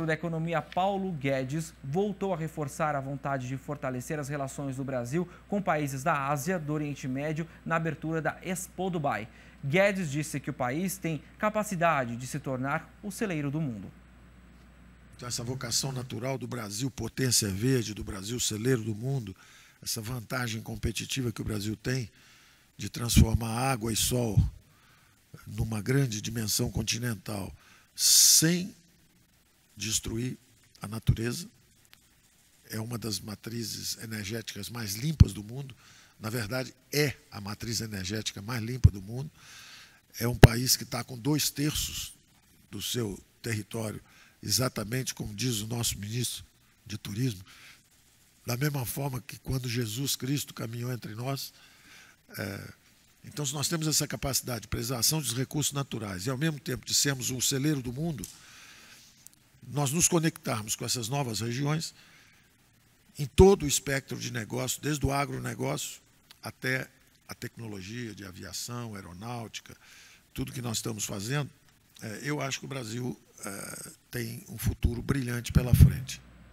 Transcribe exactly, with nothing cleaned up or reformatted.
ministro da Economia, Paulo Guedes, voltou a reforçar a vontade de fortalecer as relações do Brasil com países da Ásia, do Oriente Médio, na abertura da Expo Dubai. Guedes disse que o país tem capacidade de se tornar o celeiro do mundo. Essa vocação natural do Brasil, potência verde, do Brasil celeiro do mundo, essa vantagem competitiva que o Brasil tem de transformar água e sol numa grande dimensão continental, sem destruir a natureza, é uma das matrizes energéticas mais limpas do mundo, na verdade é a matriz energética mais limpa do mundo, é um país que está com dois terços do seu território, exatamente como diz o nosso ministro de Turismo, da mesma forma que quando Jesus Cristo caminhou entre nós. É, então, se nós temos essa capacidade de preservação dos recursos naturais e, ao mesmo tempo, de sermos um celeiro do mundo, nós nos conectarmos com essas novas regiões em todo o espectro de negócio, desde o agronegócio até a tecnologia de aviação, aeronáutica, tudo que nós estamos fazendo, é, eu acho que o Brasil é, tem um futuro brilhante pela frente.